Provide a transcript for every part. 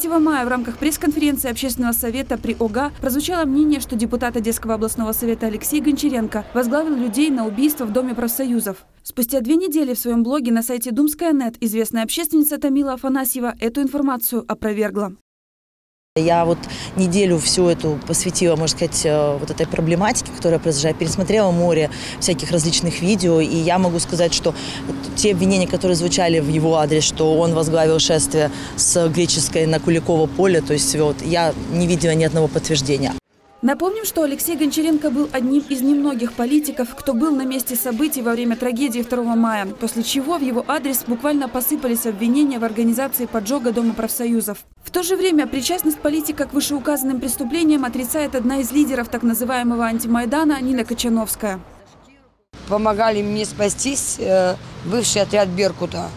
3 мая в рамках пресс-конференции Общественного совета при ОГА прозвучало мнение, что депутат Одесского областного совета Алексей Гончаренко возглавил людей на убийство в Доме профсоюзов. Спустя 2 недели в своем блоге на сайте думская.нет известная общественница Тамила Афанасьева эту информацию опровергла. Я вот неделю всю эту посвятила, можно сказать, вот этой проблематике, которая произошла. Я пересмотрела море всяких различных видео, и я могу сказать, что те обвинения, которые звучали в его адрес, что он возглавил шествие с Греческой на Куликово поле, то есть вот, я не видела ни одного подтверждения. Напомним, что Алексей Гончаренко был одним из немногих политиков, кто был на месте событий во время трагедии 2 мая, после чего в его адрес буквально посыпались обвинения в организации поджога Дома профсоюзов. В то же время причастность политика к вышеуказанным преступлениям отрицает одна из лидеров так называемого антимайдана Нина Кочановская. Помогали мне спастись бывший отряд «Беркута».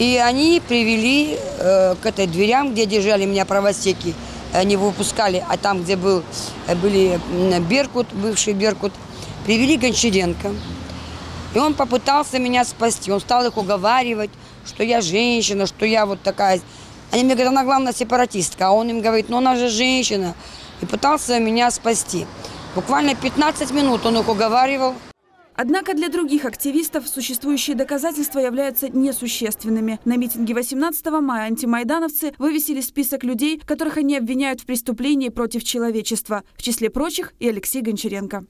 И они привели к этой дверям, где держали меня правосеки. Не выпускали, а там, где были Беркут, бывший Беркут, привели Гончаренко. И он попытался меня спасти. Он стал их уговаривать, что я женщина, что я вот такая. Они мне говорят, она главная сепаратистка. А он им говорит, ну она же женщина. И пытался меня спасти. Буквально 15 минут он их уговаривал. Однако для других активистов существующие доказательства являются несущественными. На митинге 18 мая антимайдановцы вывесили список людей, которых они обвиняют в преступлении против человечества. В числе прочих и Алексей Гончаренко.